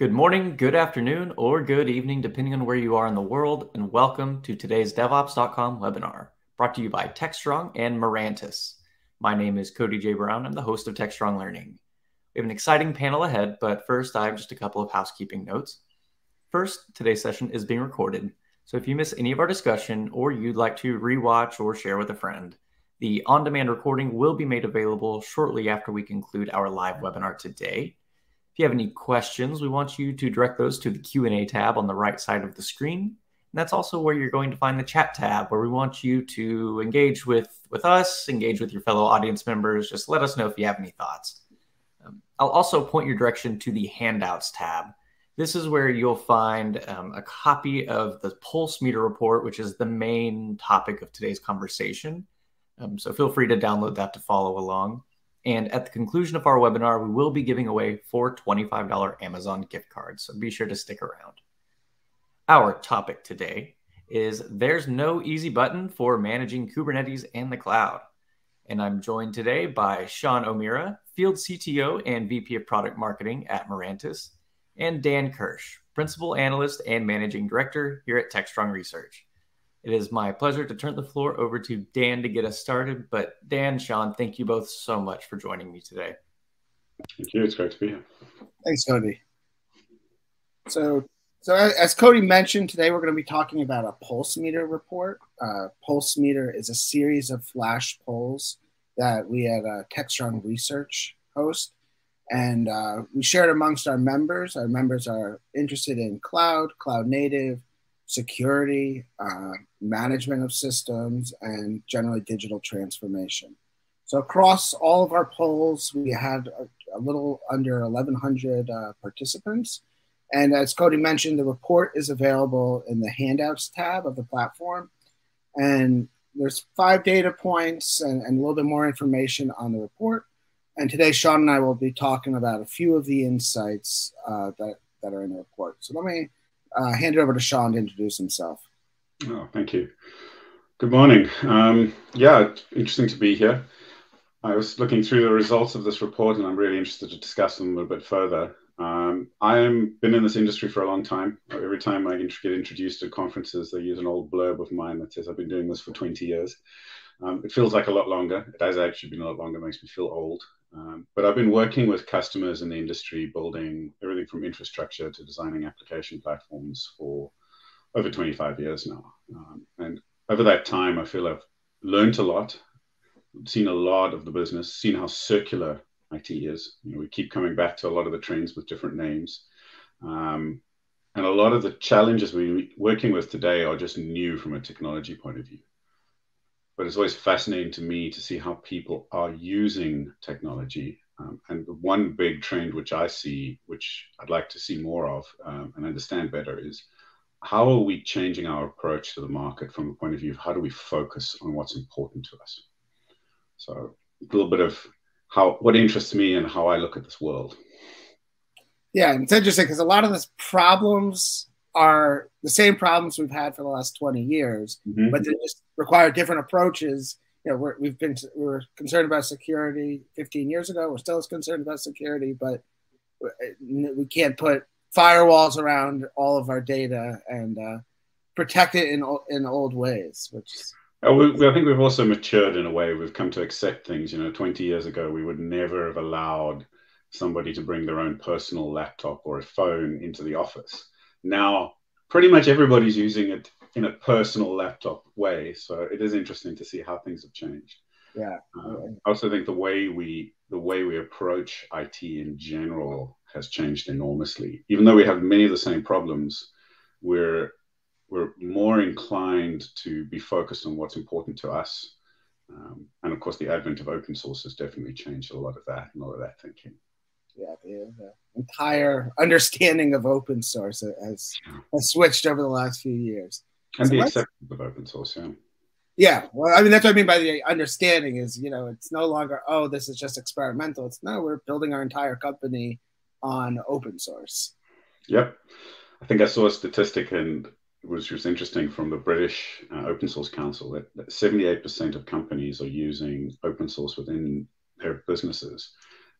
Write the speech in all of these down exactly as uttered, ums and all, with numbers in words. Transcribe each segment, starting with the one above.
Good morning, good afternoon, or good evening, depending on where you are in the world, and welcome to today's DevOps dot com webinar, brought to you by TechStrong and Mirantis. My name is Cody J. Brown. I'm the host of TechStrong Learning. We have an exciting panel ahead, but first I have just a couple of housekeeping notes. First, today's session is being recorded, so if you miss any of our discussion or you'd like to rewatch or share with a friend, the on-demand recording will be made available shortly after we conclude our live webinar today. If you have any questions, we want you to direct those to the Q and A tab on the right side of the screen. And that's also where you're going to find the chat tab, where we want you to engage with, with us, engage with your fellow audience members. Just let us know if you have any thoughts. Um, I'll also point your direction to the handouts tab. This is where you'll find um, a copy of the Pulse Meter report, which is the main topic of today's conversation. Um, so feel free to download that to follow along. And at the conclusion of our webinar, we will be giving away four twenty-five dollar Amazon gift cards, so be sure to stick around. Our topic today is there's no easy button for managing Kubernetes and the cloud. And I'm joined today by Sean O'Meara, Field C T O and V P of Product Marketing at Mirantis, and Dan Kirsch, Principal Analyst and Managing Director here at TechStrong Research. It is my pleasure to turn the floor over to Dan to get us started. But Dan, Sean, thank you both so much for joining me today. Thank you. It's great to be here. Thanks, Cody. So, so as Cody mentioned, today we're going to be talking about a Pulse Meter report. Uh, Pulse Meter is a series of flash polls that we at uh, TechStrong Research host. And uh, we share it amongst our members. Our members are interested in cloud, cloud native, security, uh, management of systems, and generally digital transformation. So across all of our polls, we had a, a little under eleven hundred uh, participants. And as Cody mentioned, the report is available in the handouts tab of the platform. And there's five data points and, and a little bit more information on the report. And today, Sean and I will be talking about a few of the insights uh, that, that are in the report. So let me Uh, hand it over to Sean to introduce himself. Oh, thank you. Good morning. Um, yeah, interesting to be here. I was looking through the results of this report, and I'm really interested to discuss them a little bit further. Um, I've been in this industry for a long time. Every time I get introduced at conferences, they use an old blurb of mine that says I've been doing this for twenty years. Um, it feels like a lot longer. It has actually been a lot longer. It makes me feel old. Um, but I've been working with customers in the industry, building everything from infrastructure to designing application platforms for over twenty-five years now. Um, and over that time, I feel I've learned a lot, seen a lot of the business, seen how circular I T is. You know, we keep coming back to a lot of the trends with different names. Um, and a lot of the challenges we're working with today are just new from a technology point of view. But it's always fascinating to me to see how people are using technology. Um, and the one big trend which I see, which I'd like to see more of um, and understand better, is how are we changing our approach to the market from the point of view of how do we focus on what's important to us? So a little bit of how what interests me and how I look at this world. Yeah, it's interesting because a lot of these problems are the same problems we've had for the last twenty years, mm-hmm. but they just require different approaches. You know, we're, we've been we were concerned about security fifteen years ago. We're still as concerned about security, but we can't put firewalls around all of our data and uh, protect it in in old ways. Which uh, we, we, I think we've also matured in a way. We've come to accept things. You know, twenty years ago, we would never have allowed somebody to bring their own personal laptop or a phone into the office. Now, pretty much everybody's using it in a personal laptop way. So it is interesting to see how things have changed. Yeah. Um, I also think the way we the way we approach I T in general has changed enormously. Even though we have many of the same problems, we're we're more inclined to be focused on what's important to us. Um, and of course, the advent of open source has definitely changed a lot of that and all of that thinking. Yeah, the, the entire understanding of open source has, has switched over the last few years. And so the acceptance of open source, yeah. Yeah, well, I mean, that's what I mean by the understanding is, you know, it's no longer, oh, this is just experimental. It's, no, we're building our entire company on open source. Yep. I think I saw a statistic, and it was, it was interesting, from the British uh, Open Source Council that, that seventy-eight percent of companies are using open source within their businesses.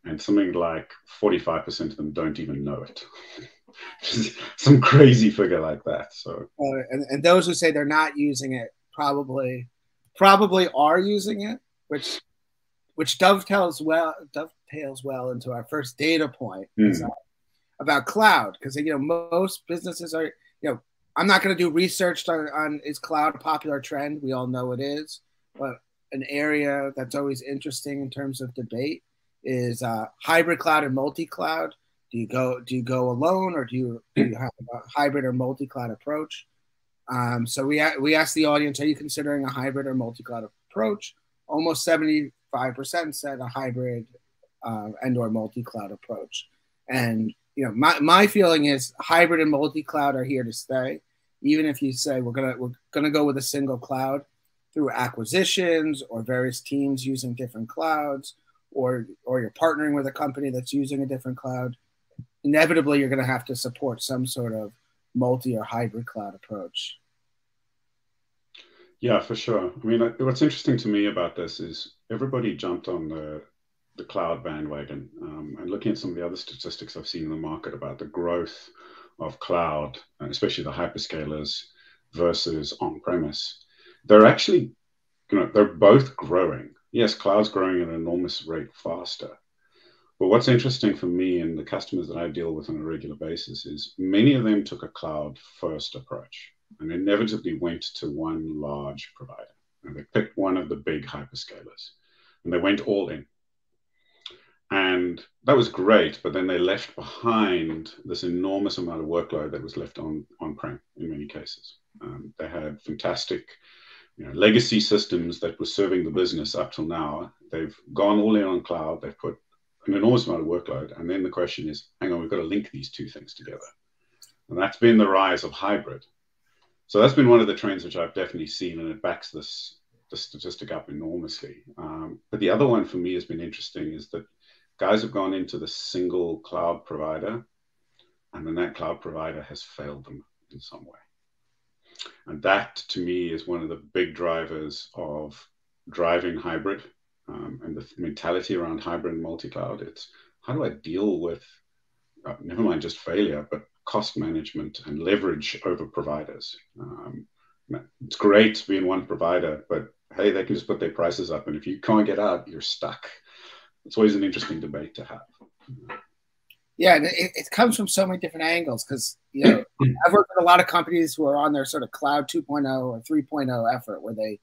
And something like forty-five percent of them don't even know it. some crazy figure like that. So uh, and, and those who say they're not using it probably probably are using it, which which dovetails well dovetails well into our first data point mm. is, uh, about cloud, because you know most businesses are you know I'm not going to do research on, on is cloud a popular trend? We all know it is, but an area that's always interesting in terms of debate is uh, hybrid cloud and multi-cloud. Do you go do you go alone, or do you, do you have a hybrid or multi-cloud approach? Um, so we we asked the audience, are you considering a hybrid or multi-cloud approach? Almost seventy-five percent said a hybrid uh, and or multi-cloud approach. And you know, my my feeling is hybrid and multi-cloud are here to stay. Even if you say we're gonna we're gonna go with a single cloud through acquisitions or various teams using different clouds, or or you're partnering with a company that's using a different cloud, inevitably you're going to have to support some sort of multi or hybrid cloud approach. Yeah, for sure. I mean, what's interesting to me about this is everybody jumped on the, the cloud bandwagon. Um, and looking at some of the other statistics I've seen in the market about the growth of cloud, especially the hyperscalers versus on-premise, they're actually, you know, they're both growing. Yes, cloud's growing at an enormous rate faster. But what's interesting for me and the customers that I deal with on a regular basis is many of them took a cloud-first approach and inevitably went to one large provider. And they picked one of the big hyperscalers and they went all in. And that was great, but then they left behind this enormous amount of workload that was left on, on-prem in many cases. Um, they had fantastic you know, legacy systems that were serving the business up till now. They've gone all in on cloud. They've put an enormous amount of workload. And then the question is, hang on, we've got to link these two things together. And that's been the rise of hybrid. So that's been one of the trends which I've definitely seen, and it backs this, this statistic up enormously. Um, but the other one for me has been interesting is that guys have gone into the single cloud provider, and then that cloud provider has failed them in some way. And that, to me, is one of the big drivers of driving hybrid um, and the mentality around hybrid and multi-cloud. It's how do I deal with, uh, never mind just failure, but cost management and leverage over providers. Um, it's great to be in one provider, but hey, they can just put their prices up. And if you can't get out, you're stuck. It's always an interesting debate to have. Yeah, and it, it comes from so many different angles because, you know, I've worked with a lot of companies who are on their sort of cloud two point oh or three point oh effort where they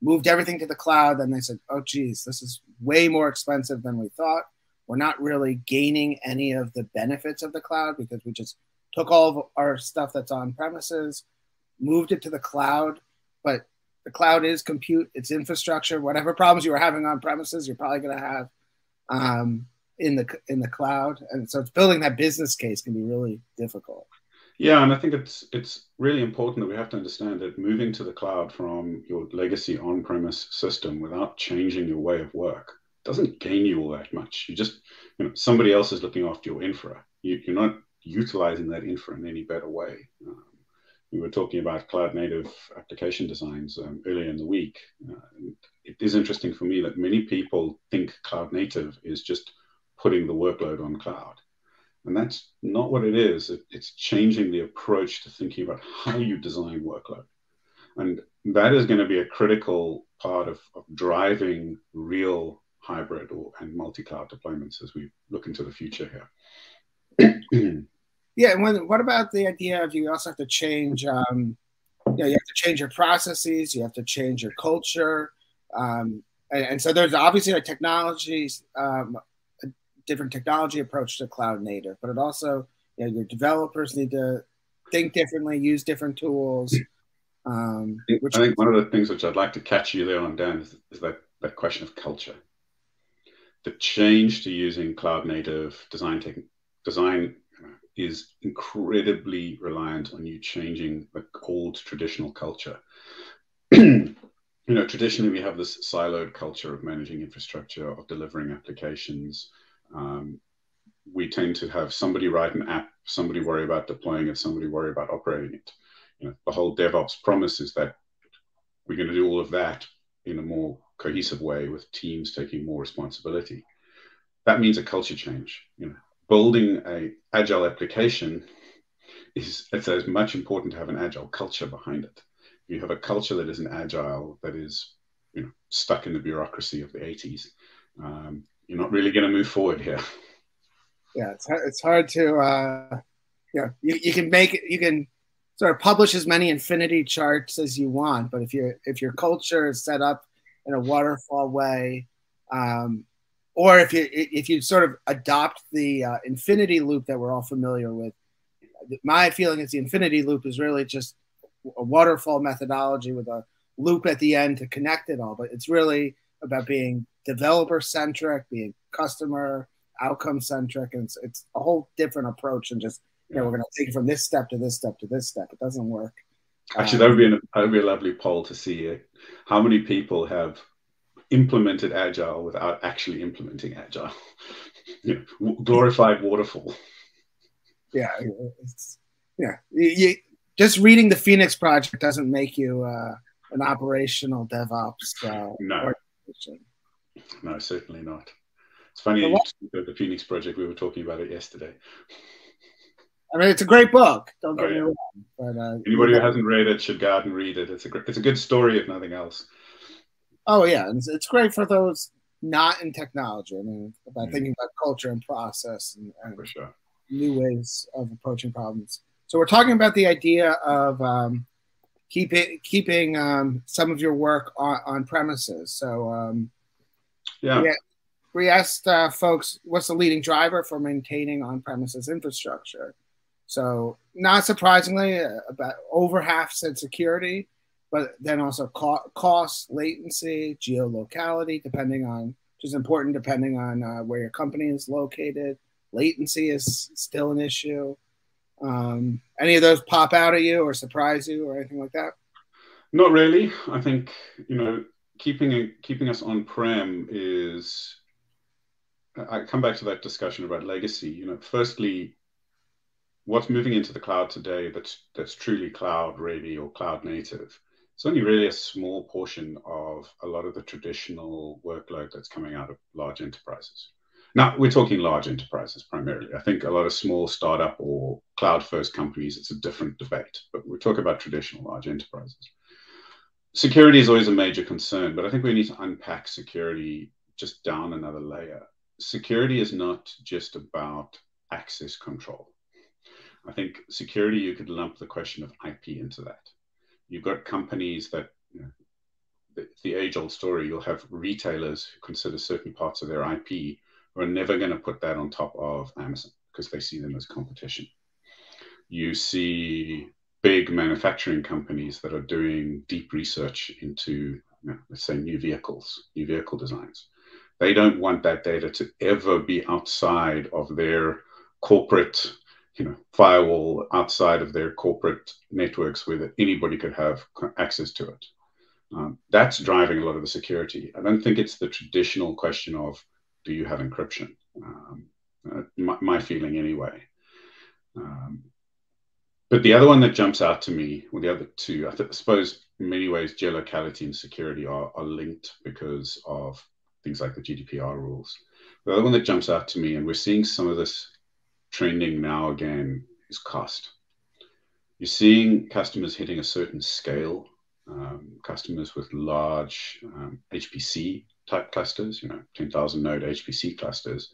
moved everything to the cloud and they said, oh, geez, this is way more expensive than we thought. We're not really gaining any of the benefits of the cloud because we just took all of our stuff that's on premises, moved it to the cloud. But the cloud is compute, it's infrastructure. Whatever problems you were having on premises, you're probably going to have um in the in the cloud, and so it's building that business case can be really difficult. Yeah, and I think it's it's really important that we have to understand that moving to the cloud from your legacy on-premise system without changing your way of work doesn't gain you all that much. You just you know somebody else is looking after your infra. You, you're not utilizing that infra in any better way. Um, we were talking about cloud native application designs um, earlier in the week. Uh, it is interesting for me that many people think cloud native is just putting the workload on cloud. And that's not what it is. It, it's changing the approach to thinking about how you design workload. And that is going to be a critical part of, of driving real hybrid or, and multi-cloud deployments as we look into the future here. Yeah, and when, what about the idea of you also have to change, um, you know, you have to change your processes, you have to change your culture. Um, and, and so there's obviously a technologies, um, different technology approach to cloud native, but it also, you know, your developers need to think differently, use different tools. Um, which I think one of the things which I'd like to catch you there on, Dan, is, is that, that question of culture. The change to using cloud native design tech, design is incredibly reliant on you changing the old traditional culture. You know, traditionally we have this siloed culture of managing infrastructure, of delivering applications. Um, we tend to have somebody write an app, somebody worry about deploying it, somebody worry about operating it. You know, the whole DevOps promise is that we're going to do all of that in a more cohesive way with teams taking more responsibility. That means a culture change. You know, building an agile application is it's as much important to have an agile culture behind it. If you have a culture that isn't agile, that is, you know, stuck in the bureaucracy of the eighties, um, you're not really going to move forward here. Yeah, it's hard, it's hard to, uh, yeah, you, you can make it, you can sort of publish as many infinity charts as you want, but if you if your culture is set up in a waterfall way, um, or if you if you sort of adopt the uh, infinity loop that we're all familiar with, my feeling is the infinity loop is really just a waterfall methodology with a loop at the end to connect it all. But it's really about being developer-centric, being customer, outcome-centric, and it's, it's a whole different approach than just, you know, we're going to take it from this step to this step to this step. It doesn't work. Actually, that would be, an, that would be a lovely poll to see uh, how many people have implemented Agile without actually implementing Agile. You know, glorified waterfall. Yeah, it's, yeah. You, you, just reading the Phoenix Project doesn't make you uh, an operational DevOps uh, no. organization. No, certainly not. It's funny, you speak of the Phoenix Project. We were talking about it yesterday. I mean, it's a great book. Don't get oh, yeah. me wrong. But, uh, anybody who hasn't read it should go out and read it. It's a great, it's a good story, if nothing else. Oh yeah, it's, it's great for those not in technology. I mean, about mm. thinking about culture and process and, and for sure. new ways of approaching problems. So we're talking about the idea of um, keeping keeping um, some of your work on, on premises. So um, yeah. yeah, we asked uh, folks, what's the leading driver for maintaining on-premises infrastructure? So not surprisingly, about over half said security, but then also co cost, latency, geolocality, depending on, which is important depending on uh, where your company is located. Latency is still an issue. Um, any of those pop out at you or surprise you or anything like that? Not really. I think, you know, keeping keeping us on-prem is, I come back to that discussion about legacy. You know, firstly, what's moving into the cloud today that's that's truly cloud ready or cloud native, it's only really a small portion of a lot of the traditional workload that's coming out of large enterprises. Now, we're talking large enterprises primarily. I think a lot of small startup or cloud first companies, it's a different debate, but we're talking about traditional large enterprises. Security is always a major concern, but I think we need to unpack security just down another layer. Security is not just about access control. I think security, you could lump the question of I P into that. You've got companies that, you know, the, the age-old story, you'll have retailers who consider certain parts of their I P who are never going to put that on top of Amazon because they see them as competition. You see big manufacturing companies that are doing deep research into, you know, let's say, new vehicles, new vehicle designs. They don't want that data to ever be outside of their corporate, you know, firewall, outside of their corporate networks where that anybody could have access to it. Um, that's driving a lot of the security. I don't think it's the traditional question of, do you have encryption? Um, uh, my, my feeling anyway. Um, but the other one that jumps out to me, well, the other two, I, th I suppose in many ways, geolocality and security are, are linked because of things like the G D P R rules. The other one that jumps out to me, and we're seeing some of this trending now again, is cost. You're seeing customers hitting a certain scale, um, customers with large um, H P C type clusters, you know, ten thousand node H P C clusters,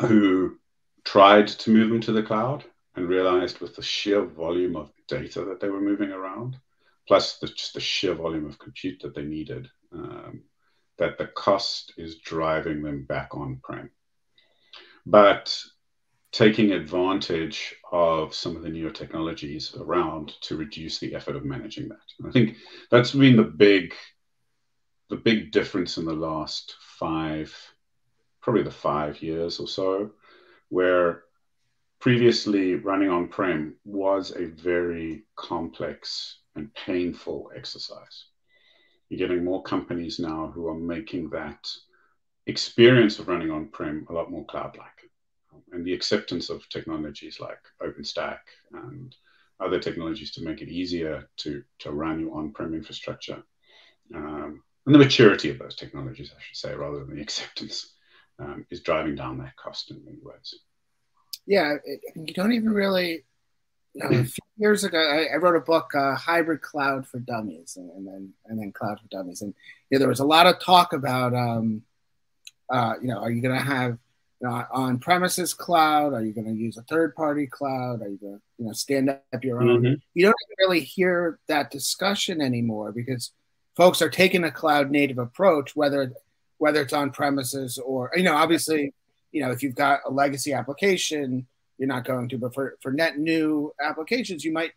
who tried to move them to the cloud and realized with the sheer volume of data that they were moving around, plus the, just the sheer volume of compute that they needed, um, that the cost is driving them back on-prem. But taking advantage of some of the newer technologies around to reduce the effort of managing that. And I think that's been the big, the big difference in the last five, probably the five years or so, where previously running on-prem was a very complex and painful exercise. You're getting more companies now who are making that experience of running on-prem a lot more cloud-like, and the acceptance of technologies like OpenStack and other technologies to make it easier to, to run your on-prem infrastructure, um, and the maturity of those technologies, I should say, rather than the acceptance, um, is driving down that cost in many ways. Yeah, it, you don't even really. You know, a few years ago, I, I wrote a book, uh, "Hybrid Cloud for Dummies," and, and then and then Cloud for Dummies, and yeah, there was a lot of talk about, um, uh, you know, are you going to have you know, on-premises cloud? Are you going to use a third-party cloud? Are you going to you know stand up your own? Mm-hmm. You don't really hear that discussion anymore because folks are taking a cloud-native approach, whether whether it's on-premises or you know, obviously, you know, if you've got a legacy application. You're not going to, but for, for net new applications, you might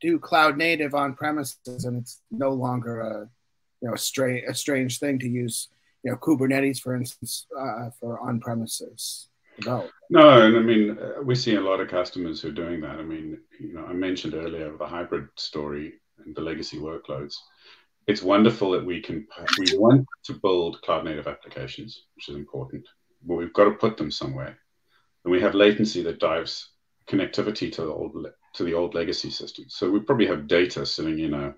do cloud native on premises, and it's no longer a you know a, stra a strange thing to use you know Kubernetes, for instance, uh, for on premises development. No, and I mean we see a lot of customers who are doing that. I mean you know I mentioned earlier the hybrid story and the legacy workloads. It's wonderful that we can we want to build cloud native applications, which is important, but we've got to put them somewhere. And we have latency that drives connectivity to the old to the old legacy system. So we probably have data sitting in a,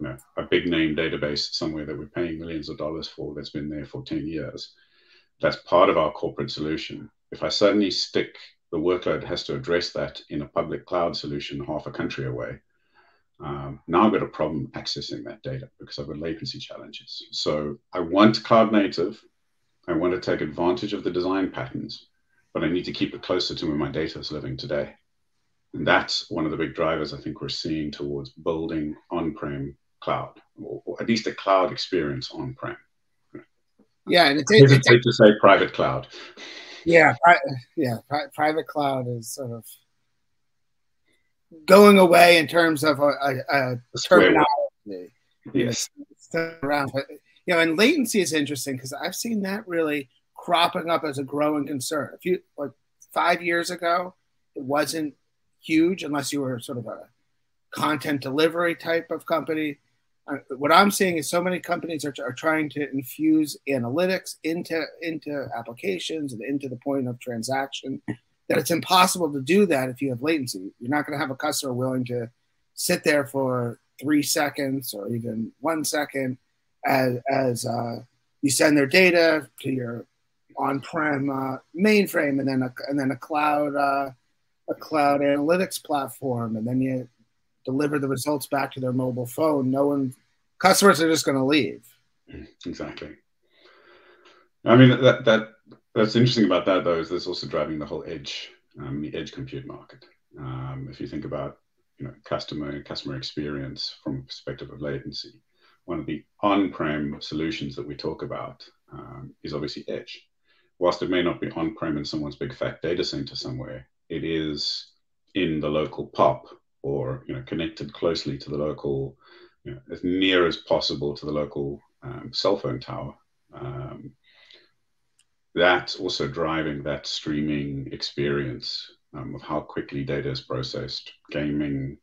you know, a big name database somewhere that we're paying millions of dollars for that's been there for ten years. That's part of our corporate solution. If I suddenly stick the workload has to address that in a public cloud solution half a country away, um, now I've got a problem accessing that data because I've got latency challenges. So I want cloud native. I want to take advantage of the design patterns. But I need to keep it closer to where my data is living today. And that's one of the big drivers I think we're seeing towards building on-prem cloud, or, or at least a cloud experience on-prem. Yeah, and it's, it's, it's safe to say private cloud. Yeah, pri yeah, pri private cloud is sort of going away in terms of a, a, a terminology. Yes. Around, but, you know, and latency is interesting because I've seen that really cropping up as a growing concern. If you like five years ago, it wasn't huge unless you were sort of a content delivery type of company. Uh, what I'm seeing is so many companies are, are trying to infuse analytics into into applications and into the point of transaction that it's impossible to do that if you have latency. You're not going to have a customer willing to sit there for three seconds or even one second as as uh, you send their data to your on-prem uh, mainframe, and then a, and then a cloud uh, a cloud analytics platform, and then you deliver the results back to their mobile phone. No one, customers are just going to leave. Exactly. I mean that that that's interesting about that though is that's also driving the whole edge um, the edge compute market. Um, if you think about you know customer customer experience from a perspective of latency, one of the on-prem solutions that we talk about um, is obviously edge. Whilst it may not be on-prem in someone's big fat data center somewhere, it is in the local pop or you know connected closely to the local, you know, as near as possible to the local um, cell phone tower. Um, that's also driving that streaming experience um, of how quickly data is processed, gaming,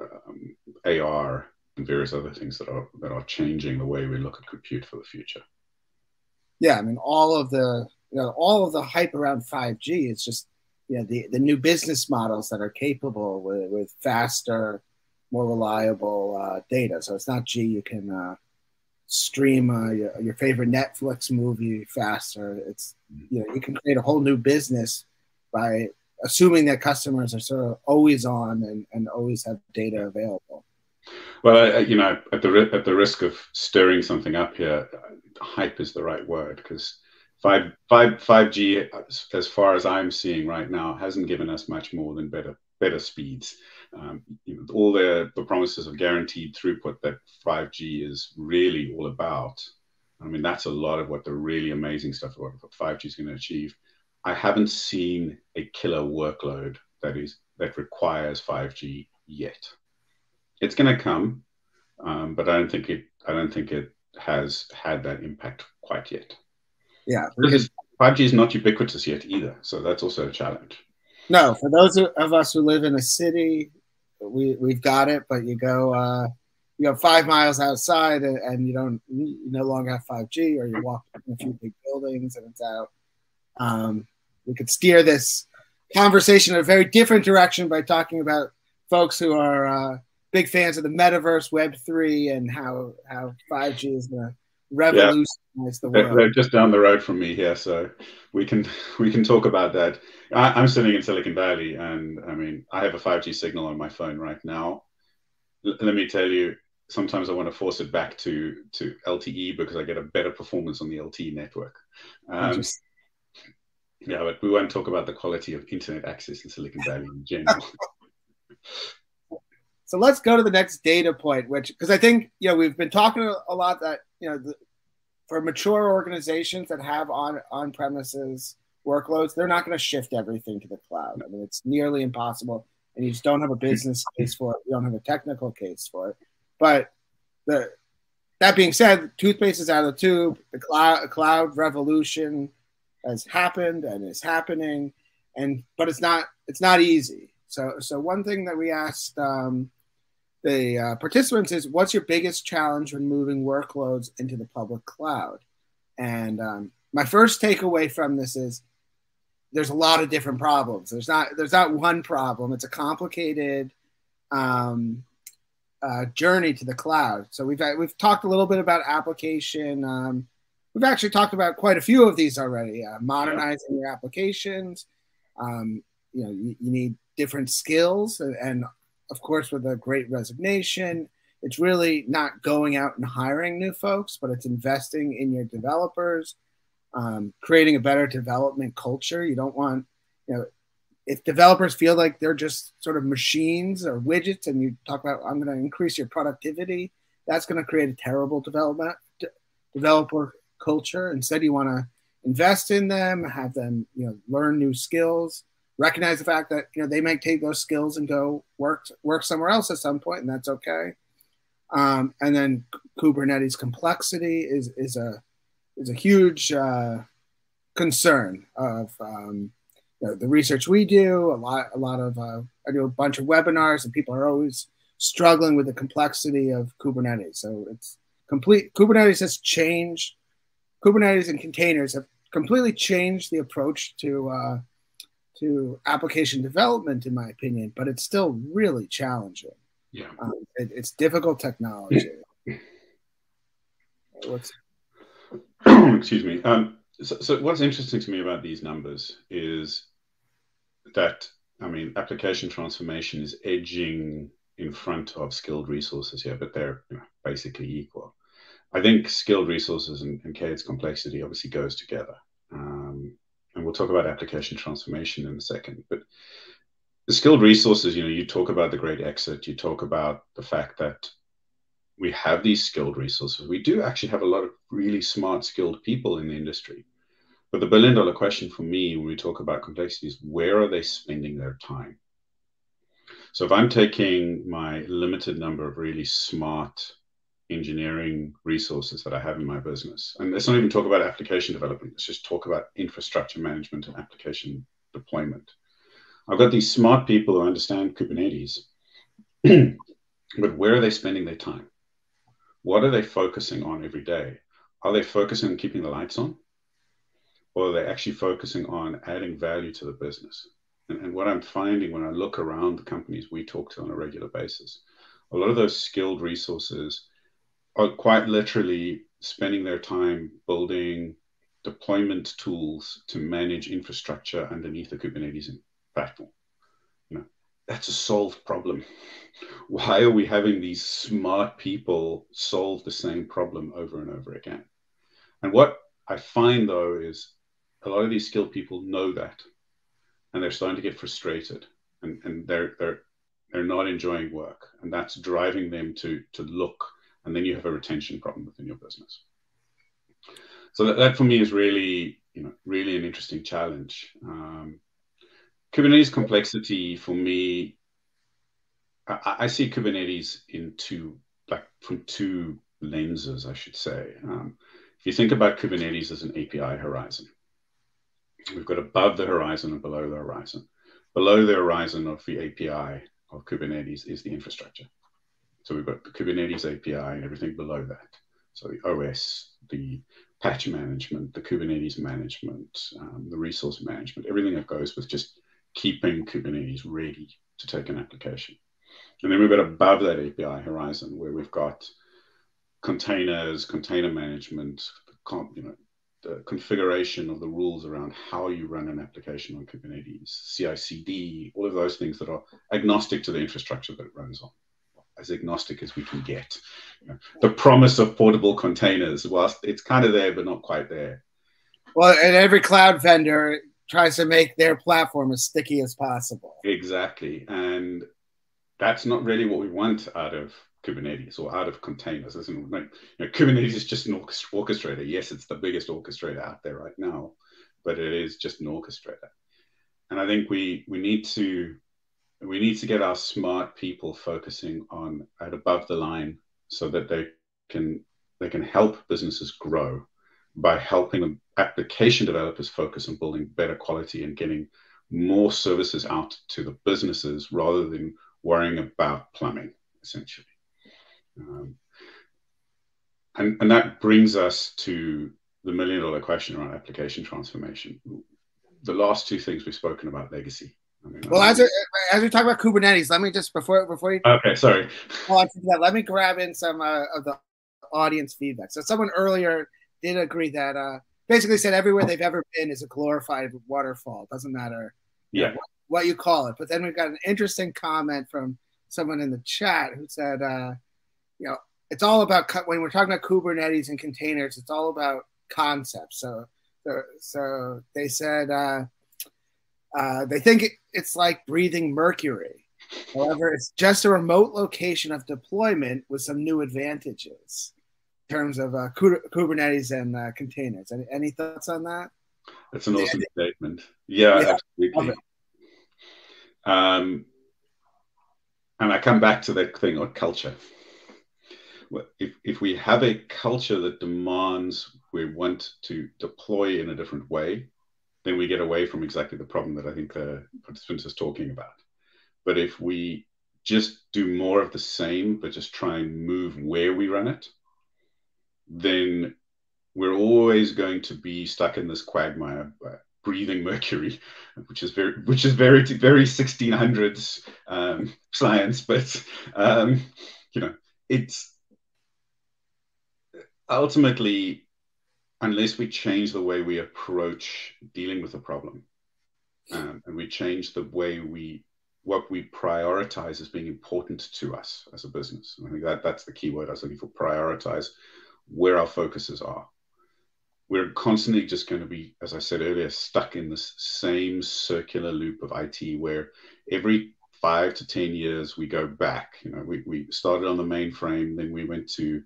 um, A R, and various other things that are that are changing the way we look at compute for the future. Yeah, I mean, all of the you know, all of the hype around five G is just you know the the new business models that are capable with, with faster, more reliable uh, data. So it's not G you can uh, stream uh, your, your favorite Netflix movie faster. It's you know you can create a whole new business by assuming that customers are sort of always on and, and always have data available. Well, uh, you know, at the at the risk of stirring something up here, hype is the right word because five five five G, as far as I'm seeing right now, hasn't given us much more than better better speeds. Um, you know, all the the promises of guaranteed throughput that five G is really all about. I mean, that's a lot of what the really amazing stuff about what five G is going to achieve. I haven't seen a killer workload that is that requires five G yet. It's going to come, um, but I don't think it. I don't think it has had that impact quite yet. Yeah, because five G is not ubiquitous yet either, so that's also a challenge. No, for those of us who live in a city, we we've got it. But you go, uh, you go five miles outside, and, and you don't, you no longer have five G, or you walk in a few big buildings, and it's out. Um, we could steer this conversation in a very different direction by talking about folks who are. Uh, Big fans of the metaverse, Web three, and how how five G is going to revolutionized yeah. the world. They're, they're just down the road from me here, so we can we can talk about that. I, I'm sitting in Silicon Valley, and I mean, I have a five G signal on my phone right now. L- let me tell you, sometimes I want to force it back to to L T E because I get a better performance on the L T E network. Um, yeah, but we won't talk about the quality of internet access in Silicon Valley in general. So let's go to the next data point, which, because I think, you know, we've been talking a lot that, you know, the, for mature organizations that have on on-premises workloads, they're not going to shift everything to the cloud. I mean, it's nearly impossible, and you just don't have a business case for it. You don't have a technical case for it. But the, that being said, toothpaste is out of the tube. The cloud, cloud revolution has happened and is happening, and but it's not it's not easy. So so one thing that we asked um, the uh, participants is, what's your biggest challenge when moving workloads into the public cloud? And um, my first takeaway from this is there's a lot of different problems. There's not there's not one problem. It's a complicated Um, Uh, journey to the cloud. So we've we've talked a little bit about application. Um, we've actually talked about quite a few of these already. Uh, modernizing yeah. your applications. Um, you know, you, you need different skills, and, and of course, with the Great Resignation, it's really not going out and hiring new folks, but it's investing in your developers, um, creating a better development culture. You don't want, you know, if developers feel like they're just sort of machines or widgets, and you talk about, I'm going to increase your productivity, that's going to create a terrible development developer culture. Instead, you want to invest in them, have them, you know, learn new skills, recognize the fact that, you know, they might take those skills and go work, work somewhere else at some point, and that's okay. Um, and then Kubernetes complexity is, is a, is a huge uh, concern of, um, you know, the research we do, a lot, a lot of, uh, I do a bunch of webinars, and people are always struggling with the complexity of Kubernetes. So it's complete, Kubernetes has changed, Kubernetes and containers have completely changed the approach to, uh, to application development, in my opinion, but it's still really challenging. Yeah. Um, it, it's difficult technology. What's... Excuse me. Um, so, so what's interesting to me about these numbers is that, I mean, application transformation is edging in front of skilled resources here, but they're, you know, basically equal. I think skilled resources and, and Kate's complexity obviously goes together. Um, and we'll talk about application transformation in a second. But the skilled resources, you know, you talk about the great exit, you talk about the fact that we have these skilled resources. We do actually have a lot of really smart, skilled people in the industry. But the billion dollar question for me when we talk about complexity is, where are they spending their time? So if I'm taking my limited number of really smart engineering resources that I have in my business, and let's not even talk about application development, let's just talk about infrastructure management and application deployment. I've got these smart people who understand Kubernetes, but where are they spending their time? What are they focusing on every day? Are they focusing on keeping the lights on? Or are they actually focusing on adding value to the business? And, and what I'm finding when I look around the companies we talk to on a regular basis, a lot of those skilled resources are quite literally spending their time building deployment tools to manage infrastructure underneath the Kubernetes platform. You know, that's a solved problem. Why are we having these smart people solve the same problem over and over again? And what I find, though, is a lot of these skilled people know that, and they're starting to get frustrated, and, and they're, they're, they're not enjoying work, and that's driving them to, to look, and then you have a retention problem within your business. So that, that for me is really, you know, really an interesting challenge. Um, Kubernetes complexity for me, I, I see Kubernetes in two, like from two lenses, I should say. Um, if you think about Kubernetes as an A P I horizon, we've got above the horizon and below the horizon. Below the horizon of the A P I of Kubernetes is the infrastructure. So we've got the Kubernetes A P I and everything below that. So the O S, the patch management, the Kubernetes management, um, the resource management, everything that goes with just keeping Kubernetes ready to take an application. And then we've got above that A P I horizon where we've got containers, container management, you know, the configuration of the rules around how you run an application on Kubernetes, C I C D, all of those things that are agnostic to the infrastructure that it runs on, as agnostic as we can get. You know, the promise of portable containers, whilst it's kind of there, but not quite there. Well, and every cloud vendor tries to make their platform as sticky as possible. Exactly. And that's not really what we want out of Kubernetes or out of containers. You know, Kubernetes is just an orchestrator. Yes, it's the biggest orchestrator out there right now, but it is just an orchestrator. And I think we we need to we need to get our smart people focusing on at above the line, so that they can they can help businesses grow by helping them application developers focus on building better quality and getting more services out to the businesses rather than worrying about plumbing, essentially. Um, and, and that brings us to the million dollar question around application transformation. The last two things we've spoken about, legacy. I mean, well, I as, we, as we talk about Kubernetes, let me just, before, before you. Okay, sorry. Well, let me grab in some uh, of the audience feedback. So someone earlier did agree that uh, basically said everywhere they've ever been is a glorified waterfall. It doesn't matter yeah. what, what you call it. But then we've got an interesting comment from someone in the chat who said, uh, you know, it's all about, when we're talking about Kubernetes and containers, it's all about concepts. So, so, so they said uh, uh, they think it, it's like breathing mercury. However, it's just a remote location of deployment with some new advantages in terms of uh, Kubernetes and uh, containers. Any, any thoughts on that? That's an awesome yeah. statement. Yeah, yeah, absolutely. Um, and I come back to that thing on culture. If, if we have a culture that demands we want to deploy in a different way, then we get away from exactly the problem that I think the participant is talking about. But if we just do more of the same, but just try and move where we run it, then we're always going to be stuck in this quagmire, uh, breathing mercury, which is very, which is very, very sixteen hundreds um, science. But um, you know, it's ultimately, unless we change the way we approach dealing with the problem, um, and we change the way we, what we prioritize as being important to us as a business. And I think that that's the key word I was looking for: prioritize where our focuses are. We're constantly just going to be, as I said earlier, stuck in this same circular loop of I T, where every five to ten years we go back. You know, we, we started on the mainframe, then we went to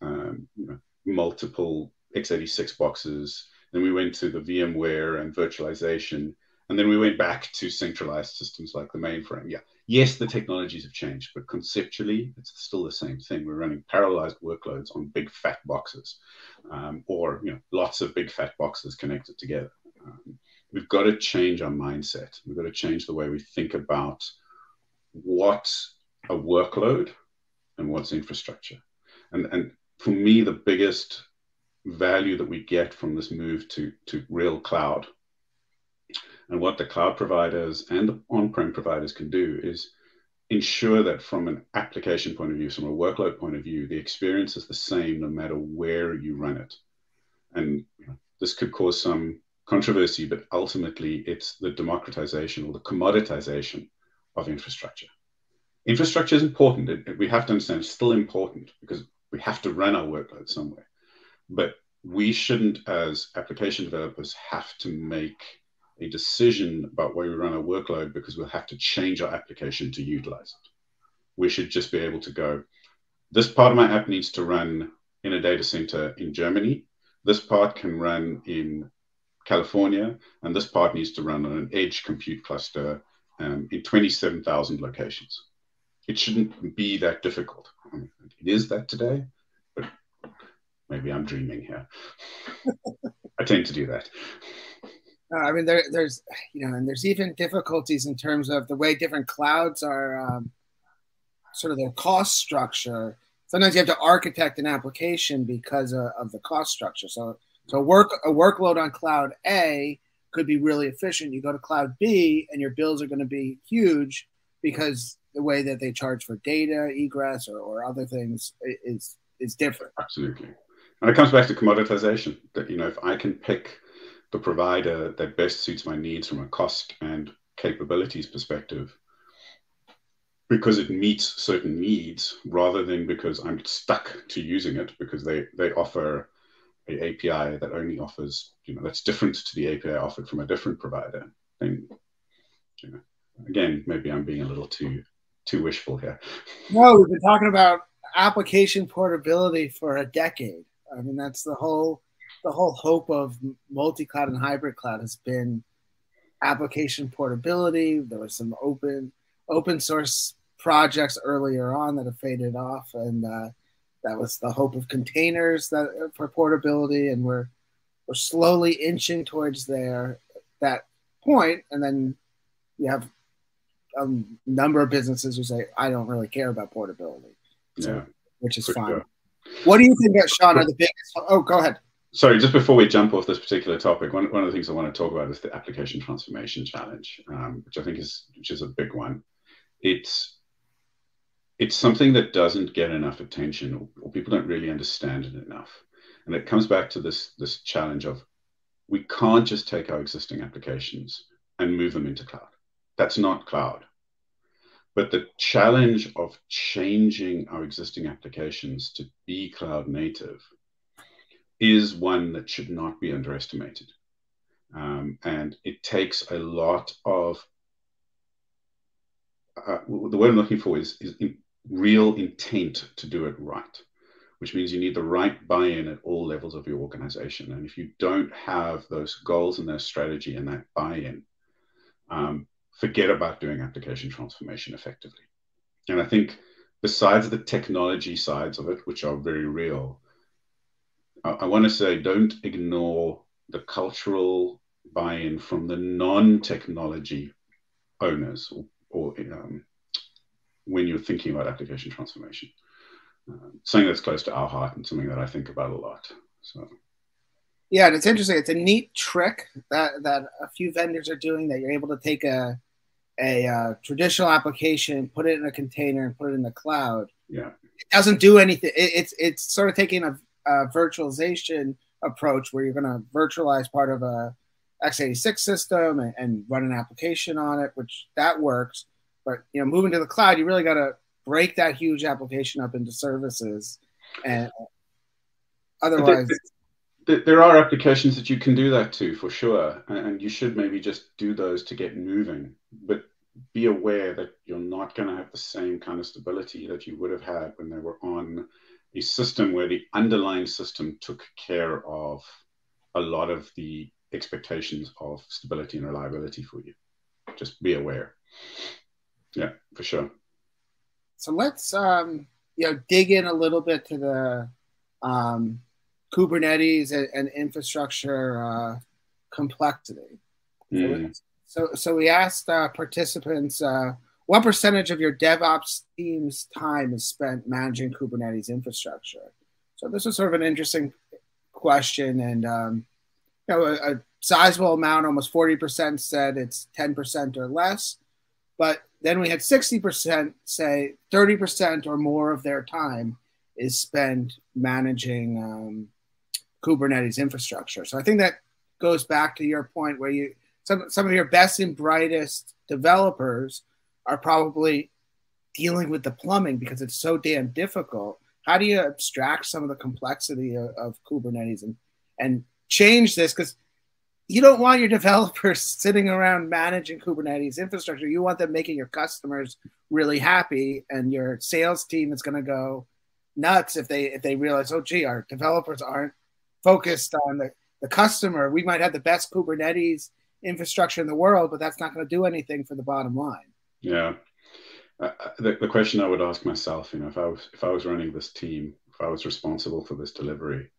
Um, you know, multiple x eighty-six boxes. Then we went to the VMware and virtualization. And then we went back to centralized systems like the mainframe. Yeah. Yes, the technologies have changed, but conceptually, it's still the same thing. We're running parallelized workloads on big fat boxes, um, or, you know, lots of big fat boxes connected together. Um, we've got to change our mindset. We've got to change the way we think about what's a workload and what's infrastructure. And, and for me, the biggest value that we get from this move to, to real cloud, and what the cloud providers and the on-prem providers can do, is ensure that from an application point of view, from a workload point of view, the experience is the same no matter where you run it. And this could cause some controversy, but ultimately it's the democratization or the commoditization of infrastructure. Infrastructure is important. It, it, we have to understand it's still important because we have to run our workload somewhere, but we shouldn't, as application developers, have to make a decision about where we run our workload because we'll have to change our application to utilize it. We should just be able to go, this part of my app needs to run in a data center in Germany. This part can run in California, and this part needs to run on an edge compute cluster um, in twenty-seven thousand locations. It shouldn't be that difficult. I mean, it is that today, but maybe I'm dreaming here. I tend to do that. Uh, I mean, there, there's, you know, and there's even difficulties in terms of the way different clouds are, um, sort of their cost structure. Sometimes you have to architect an application because of, of the cost structure. So, so work a workload on cloud A could be really efficient. You go to cloud B, and your bills are going to be huge because the way that they charge for data egress or, or other things is is different. Absolutely. And it comes back to commoditization, that, you know, if I can pick the provider that best suits my needs from a cost and capabilities perspective, because it meets certain needs rather than because I'm stuck to using it because they, they offer an A P I that only offers, you know, that's different to the A P I offered from a different provider. And, you know, again, maybe I'm being a little too, too wishful here. No, we've been talking about application portability for a decade. I mean, that's the whole, the whole hope of multi-cloud and hybrid cloud has been application portability. There was some open, open source projects earlier on that have faded off, and uh, that was the hope of containers that for portability, and we're we're slowly inching towards there that point. And then you have a number of businesses who say, "I don't really care about portability," so, yeah, which is fine. Go. What do you think, that, Sean, are the biggest? Oh, go ahead. Sorry, just before we jump off this particular topic, one one of the things I want to talk about is the application transformation challenge, um, which I think is which is a big one. It's It's something that doesn't get enough attention, or, or people don't really understand it enough. And it comes back to this, this challenge of, we can't just take our existing applications and move them into cloud. That's not cloud. But the challenge of changing our existing applications to be cloud native is one that should not be underestimated. Um, and it takes a lot of, uh, the word I'm looking for is, is in, real intent to do it right, which means you need the right buy-in at all levels of your organization. And if you don't have those goals and that strategy and that buy-in, um, forget about doing application transformation effectively. And I think besides the technology sides of it, which are very real, I, I want to say don't ignore the cultural buy-in from the non-technology owners or, or um, when you're thinking about application transformation. Um, something that's close to our heart and something that I think about a lot. So, yeah, and it's interesting. It's a neat trick that, that a few vendors are doing, that you're able to take a, a uh, traditional application, put it in a container, and put it in the cloud. Yeah, it doesn't do anything. It, it's it's sort of taking a, a virtualization approach where you're going to virtualize part of a x eighty-six system and, and run an application on it, which that works. But, you know, moving to the cloud, you really got to break that huge application up into services, and otherwise. There are applications that you can do that to, for sure, and you should maybe just do those to get moving, but be aware that you're not going to have the same kind of stability that you would have had when they were on a system where the underlying system took care of a lot of the expectations of stability and reliability for you. Just be aware. Yeah, for sure. So let's um, you know, dig in a little bit to the um, Kubernetes and, and infrastructure uh, complexity. Mm. So, so we asked uh, participants, uh, what percentage of your DevOps team's time is spent managing Kubernetes infrastructure? So this was sort of an interesting question, and um, you know, a, a sizable amount, almost forty percent said it's ten percent or less, but then we had sixty percent say thirty percent or more of their time is spent managing um, Kubernetes infrastructure. So I think that goes back to your point where you some, some of your best and brightest developers are probably dealing with the plumbing because it's so damn difficult. How do you abstract some of the complexity of, of Kubernetes and, and change this? Because you don't want your developers sitting around managing Kubernetes infrastructure. You want them making your customers really happy, and your sales team is going to go nuts if they if they realize, oh gee, our developers aren't focused on the, the customer. We might have the best Kubernetes infrastructure in the world, but that's not going to do anything for the bottom line. Yeah, uh, the, the question I would ask myself, you know, if I was if I was running this team, if I was responsible for this delivery,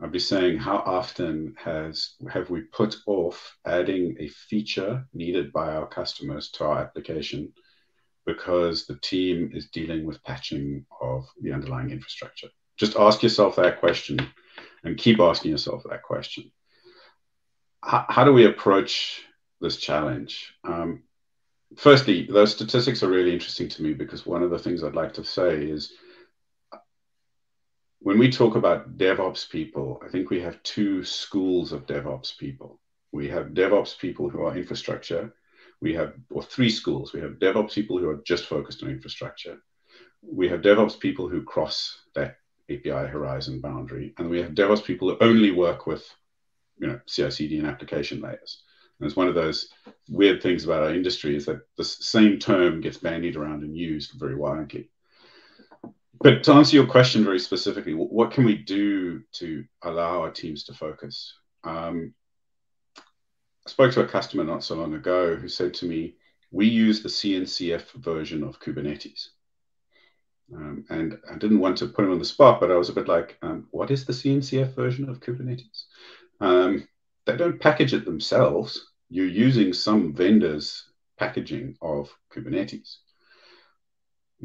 I'd be saying, how often has have we put off adding a feature needed by our customers to our application because the team is dealing with patching of the underlying infrastructure? Just ask yourself that question, and keep asking yourself that question. H- how do we approach this challenge? Um, firstly, those statistics are really interesting to me, because one of the things I'd like to say is when we talk about DevOps people, I think we have two schools of DevOps people. We have DevOps people who are infrastructure. We have, or three schools. We have DevOps people who are just focused on infrastructure. We have DevOps people who cross that A P I horizon boundary. And we have DevOps people who only work with, you know, C I C D and application layers. And it's one of those weird things about our industry is that the same term gets bandied around and used very widely. But to answer your question very specifically, what can we do to allow our teams to focus? Um, I spoke to a customer not so long ago who said to me, we use the C N C F version of Kubernetes. Um, and I didn't want to put him on the spot, but I was a bit like, um, what is the C N C F version of Kubernetes? Um, they don't package it themselves. You're using some vendor's packaging of Kubernetes.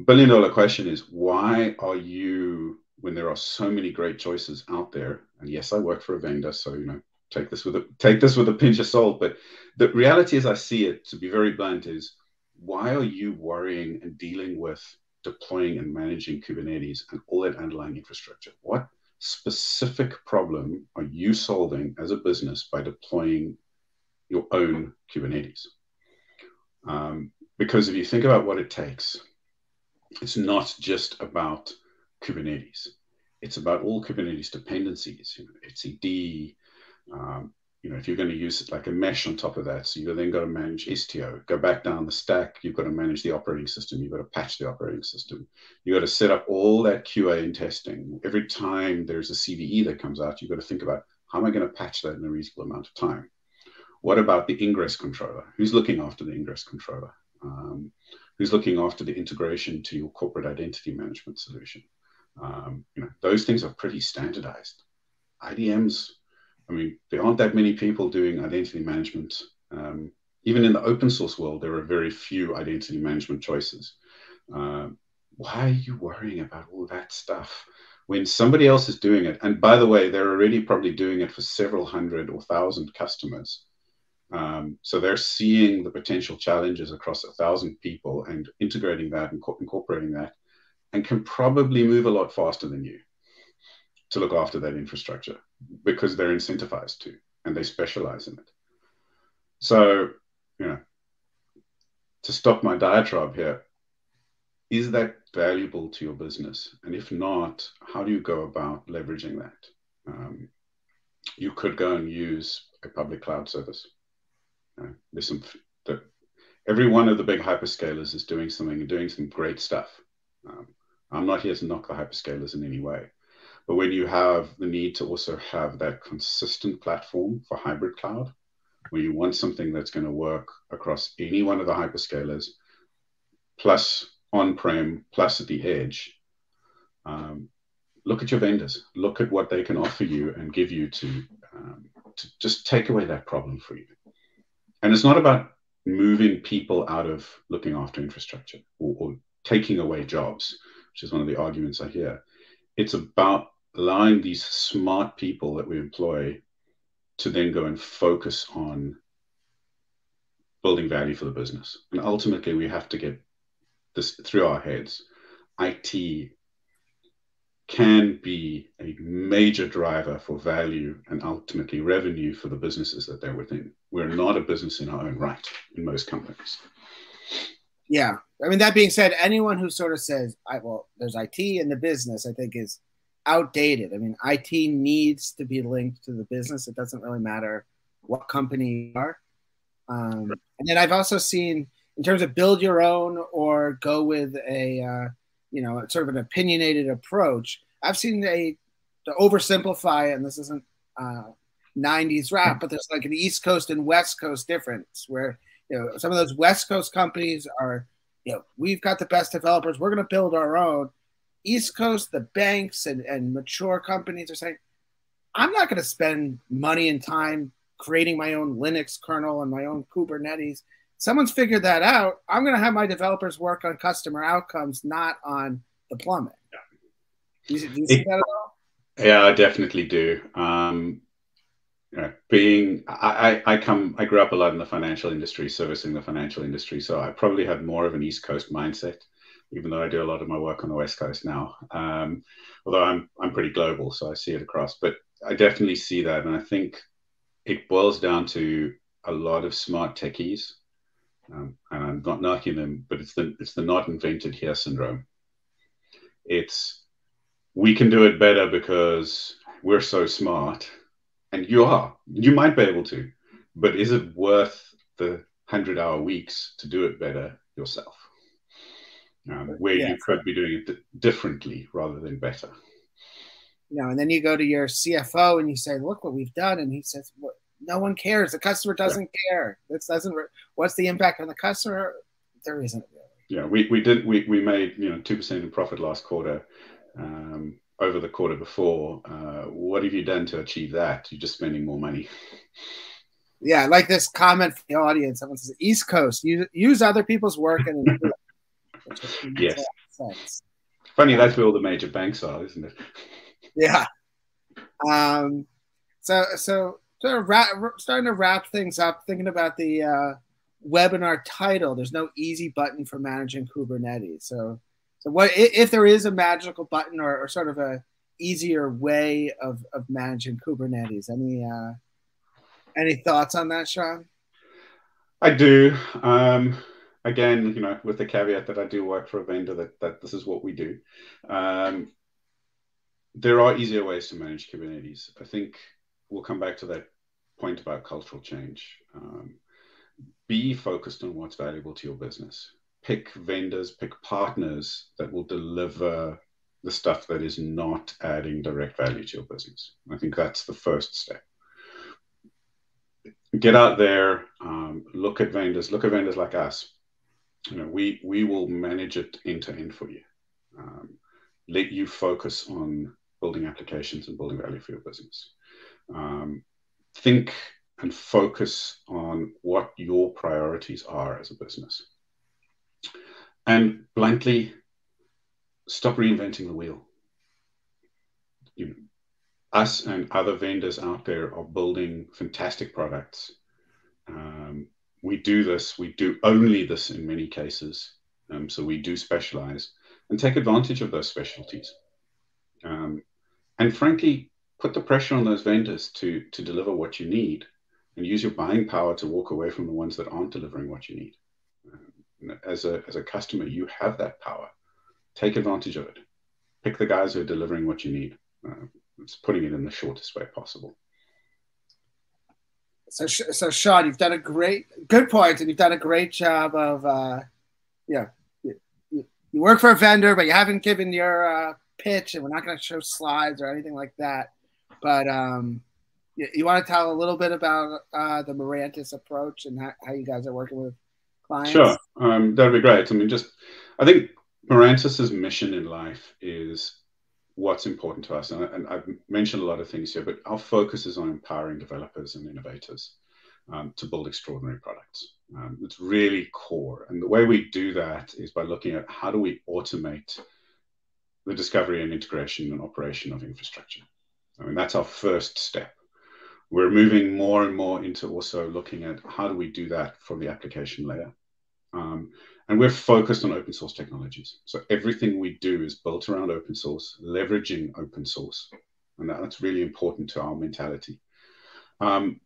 Billion dollar question is, why are you, when there are so many great choices out there, and yes, I work for a vendor, so, you know, Take this with a take this with a pinch of salt, but the reality, as I see it, to be very blunt, is why are you worrying and dealing with deploying and managing Kubernetes and all that underlying infrastructure? What specific problem are you solving as a business by deploying your own Kubernetes? Um, because if you think about what it takes, it's not just about Kubernetes; it's about all Kubernetes dependencies, you know, etcd. Um, you know, if you're going to use it like a mesh on top of that, so you've then got to manage Istio, go back down the stack, you've got to manage the operating system, you've got to patch the operating system, you've got to set up all that Q A and testing. Every time there's a C V E that comes out, you've got to think about, how am I going to patch that in a reasonable amount of time? What about the ingress controller? Who's looking after the ingress controller? Um, who's looking after the integration to your corporate identity management solution? Um, you know, those things are pretty standardized. I D Ms, I mean, there aren't that many people doing identity management. Um, even in the open source world, there are very few identity management choices. Uh, why are you worrying about all that stuff when somebody else is doing it? And by the way, they're already probably doing it for several hundred or thousand customers. Um, so they're seeing the potential challenges across a thousand people and integrating that and incorporating that, and can probably move a lot faster than you to look after that infrastructure, because they're incentivized to, and they specialize in it. So, you know, to stop my diatribe here, is that valuable to your business? And if not, how do you go about leveraging that? Um, you could go and use a public cloud service. You know, there's some, the, every one of the big hyperscalers is doing something and doing some great stuff. Um, I'm not here to knock the hyperscalers in any way. But when you have the need to also have that consistent platform for hybrid cloud, where you want something that's going to work across any one of the hyperscalers, plus on-prem, plus at the edge, um, look at your vendors, look at what they can offer you and give you to, um, to just take away that problem for you. And it's not about moving people out of looking after infrastructure or, or taking away jobs, which is one of the arguments I hear. It's about allowing these smart people that we employ to then go and focus on building value for the business. And ultimately, we have to get this through our heads. I T can be a major driver for value and ultimately revenue for the businesses that they're within. We're not a business in our own right in most companies. Yeah. I mean, that being said, anyone who sort of says, I, well, there's I T in the business, I think is outdated. I mean, I T needs to be linked to the business. It doesn't really matter what company you are. Um, and then I've also seen, in terms of build your own or go with a, uh, you know, sort of an opinionated approach, I've seen a, to oversimplify, and this isn't uh, nineties rap, but there's like an East Coast and West Coast difference where, you know, some of those West Coast companies are, you know, we've got the best developers, we're going to build our own. East Coast, the banks and, and mature companies are saying, I'm not going to spend money and time creating my own Linux kernel and my own Kubernetes. Someone's figured that out. I'm going to have my developers work on customer outcomes, not on the plumbing. Do you, do you see that at all? Yeah, I definitely do. Um... You know, being, I, I come, I grew up a lot in the financial industry, servicing the financial industry. So I probably have more of an East Coast mindset. even though I do a lot of my work on the West Coast now. Um, although I'm I'm pretty global, so I see it across. But I definitely see that, and I think it boils down to a lot of smart techies, um, and I'm not knocking them, but it's the it's the not invented here syndrome. It's we can do it better because we're so smart, and you are. You might be able to, but is it worth the hundred-hour weeks to do it better yourself? Um, where yeah, you could be doing it differently rather than better. You know, and then you go to your C F O and you say, "Look what we've done," and he says, "What? No one cares. The customer doesn't yeah. care. This doesn't. Re- What's the impact on the customer? There isn't really." Yeah, we we did we we made you know two percent in profit last quarter. Um, over the quarter before, uh, what have you done to achieve that? You're just spending more money. Yeah, I like this comment from the audience. Someone says, "East Coast, use, use other people's work and improve it." Yes. Sense. Funny, um, that's where all the major banks are, isn't it? Yeah. Um, so, so sort of wrap, starting to wrap things up. Thinking about the uh, webinar title, there's no easy button for managing Kubernetes. So, so what if there is a magical button or, or sort of a easier way of of managing Kubernetes? Any uh, Any thoughts on that, Sean? I do. Um, again, you know, with the caveat that I do work for a vendor that, that this is what we do. Um, there are easier ways to manage Kubernetes. I think we'll come back to that point about cultural change. Um, be focused on what's valuable to your business. Pick vendors, pick partners that will deliver the stuff that is not adding direct value to your business. I think that's the first step. Get out there, um, look at vendors, look at vendors like us. You know, we we will manage it end to end for you. Um, let you focus on building applications and building value for your business. Um, think and focus on what your priorities are as a business. And bluntly, stop reinventing the wheel. You know, us and other vendors out there are building fantastic products. Um, we do this, we do only this in many cases. Um, so we do specialize and take advantage of those specialties. Um, and frankly, put the pressure on those vendors to, to deliver what you need and use your buying power to walk away from the ones that aren't delivering what you need. Um, as a, as a customer, you have that power. Take advantage of it. Pick the guys who are delivering what you need. Um, It's putting it in the shortest way possible. So, so Sean, you've done a great, good point, and you've done a great job of, uh, you know, you, you work for a vendor, but you haven't given your uh, pitch, and we're not going to show slides or anything like that. But um, you, you want to tell a little bit about uh, the Mirantis approach and how, how you guys are working with clients? Sure, um, that'd be great. I mean, just, I think Mirantis' mission in life is what's important to us. And, and I've mentioned a lot of things here, but our focus is on empowering developers and innovators um, to build extraordinary products. Um, it's really core. And the way we do that is by looking at how do we automate the discovery and integration and operation of infrastructure. I mean, that's our first step. We're moving more and more into also looking at how do we do that from the application layer. Um, and we're focused on open source technologies. So everything we do is built around open source, leveraging open source. And that, that's really important to our mentality. Um,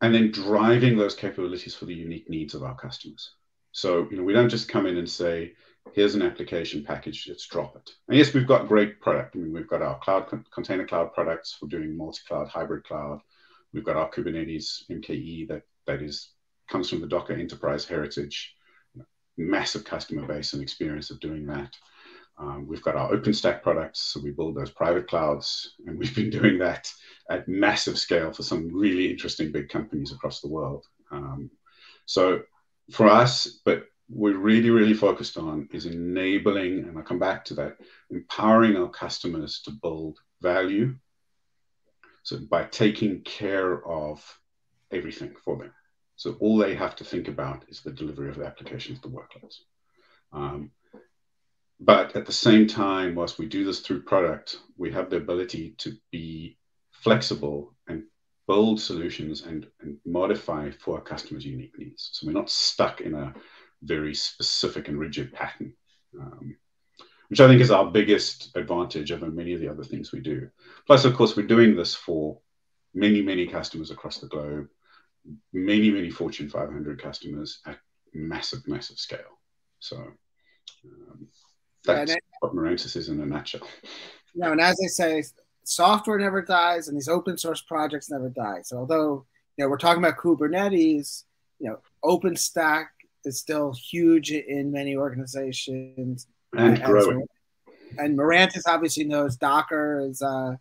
and then driving those capabilities for the unique needs of our customers. So, you know, we don't just come in and say, here's an application package, let's drop it. And yes, we've got great product. I mean, we've got our cloud con- container cloud products for doing multi-cloud, hybrid cloud. We've got our Kubernetes M K E that, that is comes from the Docker Enterprise heritage. Massive customer base and experience of doing that. Um, we've got our OpenStack products, so we build those private clouds, and we've been doing that at massive scale for some really interesting big companies across the world. Um, so for us, but we're really, really focused on is enabling, and I'll come back to that, empowering our customers to build value. So by taking care of everything for them. So all they have to think about is the delivery of the applications, the workloads. Um, but at the same time, whilst we do this through product, we have the ability to be flexible and build solutions and, and modify for our customers' unique needs. So we're not stuck in a very specific and rigid pattern. um, which I think is our biggest advantage over many of the other things we do. Plus, of course, we're doing this for many, many customers across the globe, many, many Fortune five hundred customers at massive, massive scale. So um, that's yeah, what Mirantis is in a nutshell. Yeah, and as they say, software never dies, and these open source projects never die. So although you know we're talking about Kubernetes, you know, OpenStack is still huge in many organizations and, and growing. And Mirantis obviously knows Docker is uh,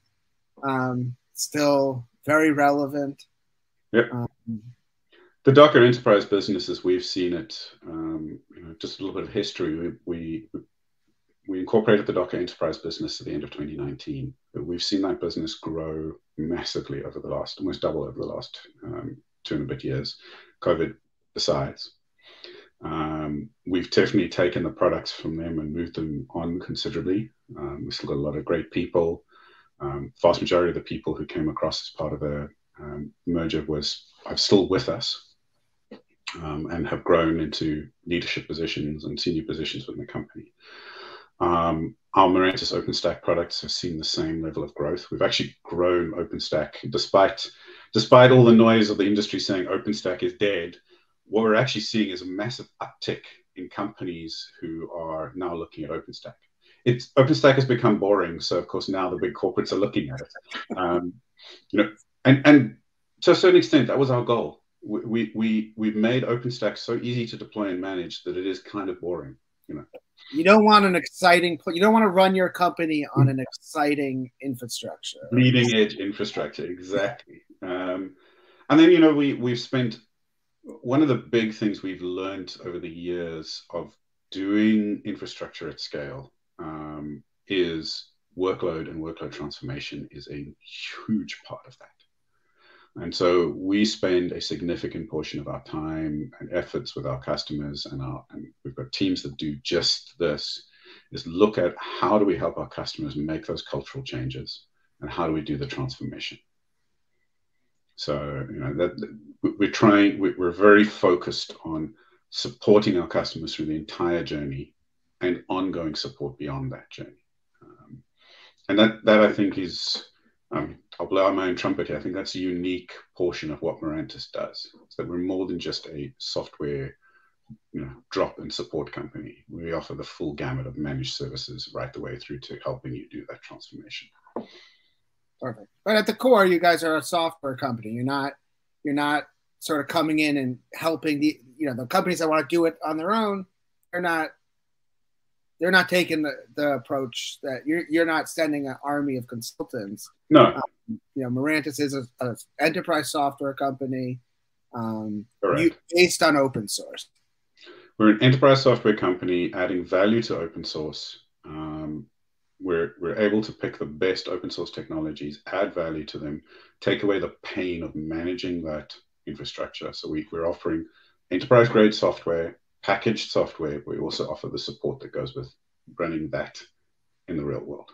um, still very relevant. Yep. Um, the Docker Enterprise businesses, we've seen it. Um, you know, just a little bit of history. We we we incorporated the Docker Enterprise business at the end of twenty nineteen. But we've seen that business grow massively over the last, almost double over the last um, two and a bit years, COVID besides. Um, we've definitely taken the products from them and moved them on considerably. Um, we've still got a lot of great people. Um, vast majority of the people who came across as part of the um, merger was are still with us um, and have grown into leadership positions and senior positions within the company. Um, our Mirantis OpenStack products have seen the same level of growth. We've actually grown OpenStack despite, despite all the noise of the industry saying OpenStack is dead. What we're actually seeing is a massive uptick in companies who are now looking at OpenStack. It's, OpenStack has become boring, so of course now the big corporates are looking at it. Um, you know, and and to a certain extent, that was our goal. We we, we we've made OpenStack so easy to deploy and manage that it is kind of boring. You know. You don't want an exciting, you don't want to run your company on an exciting infrastructure. Leading edge infrastructure, exactly. Um, and then, you know, we, we've spent, one of the big things we've learned over the years of doing infrastructure at scale um, is workload and workload transformation is a huge part of that. And so we spend a significant portion of our time and efforts with our customers, and our, and we've got teams that do just this, is look at how do we help our customers make those cultural changes and how do we do the transformation. So, you know, that we're trying, we're very focused on supporting our customers through the entire journey and ongoing support beyond that journey. Um, and that, that I think is, um, I'll blow my own trumpet here. I think that's a unique portion of what Mirantis does. It's that we're more than just a software, you know, drop and support company. We offer the full gamut of managed services right the way through to helping you do that transformation. Perfect. But at the core, you guys are a software company. You're not, you're not sort of coming in and helping the, you know, the companies that want to do it on their own. They're not, they're not taking the, the approach that you're, you're not sending an army of consultants. No. Um, you know, Mirantis is a, a enterprise software company um, you, based on open source. We're an enterprise software company adding value to open source. Um, We're, we're able to pick the best open source technologies, add value to them, take away the pain of managing that infrastructure. So we, we're offering enterprise-grade software, packaged software. We also offer the support that goes with running that in the real world.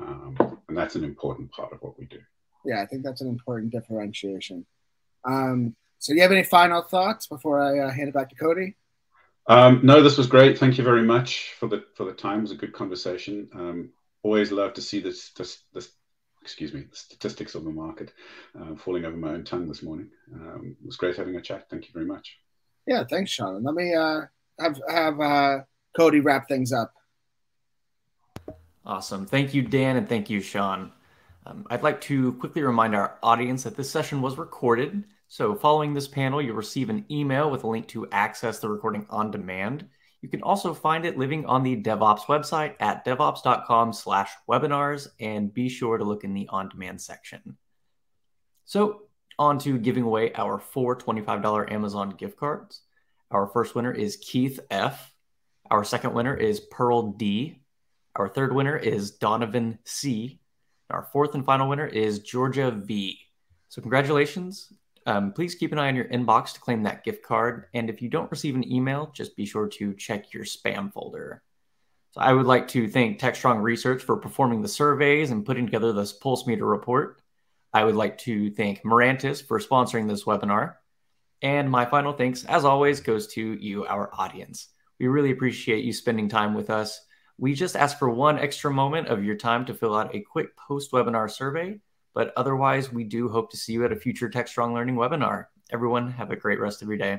Um, and that's an important part of what we do. Yeah, I think that's an important differentiation. Um, so do you have any final thoughts before I uh, hand it back to Cody? Um, no, this was great. Thank you very much for the for the time. It was a good conversation. Um, always love to see this, this, this excuse me, the statistics of the market. Uh, falling over my own tongue this morning. Um, it was great having a chat. Thank you very much. Yeah, thanks, Sean. And let me uh, have have uh, Cody wrap things up. Awesome. Thank you, Dan, and thank you, Sean. Um, I'd like to quickly remind our audience that this session was recorded. So following this panel, you'll receive an email with a link to access the recording on demand. You can also find it living on the DevOps website at devops dot com slash webinars, and be sure to look in the on-demand section. So on to giving away our four twenty-five dollar Amazon gift cards. Our first winner is Keith F. Our second winner is Pearl D. Our third winner is Donovan C. Our fourth and final winner is Georgia V. So congratulations. Um, please keep an eye on your inbox to claim that gift card. And if you don't receive an email, just be sure to check your spam folder. So I would like to thank TechStrong Research for performing the surveys and putting together this Pulse Meter report. I would like to thank Mirantis for sponsoring this webinar. And my final thanks, as always, goes to you, our audience. We really appreciate you spending time with us. We just ask for one extra moment of your time to fill out a quick post-webinar survey, but otherwise we do hope to see you at a future TechStrong Learning webinar. Everyone, have a great rest of your day.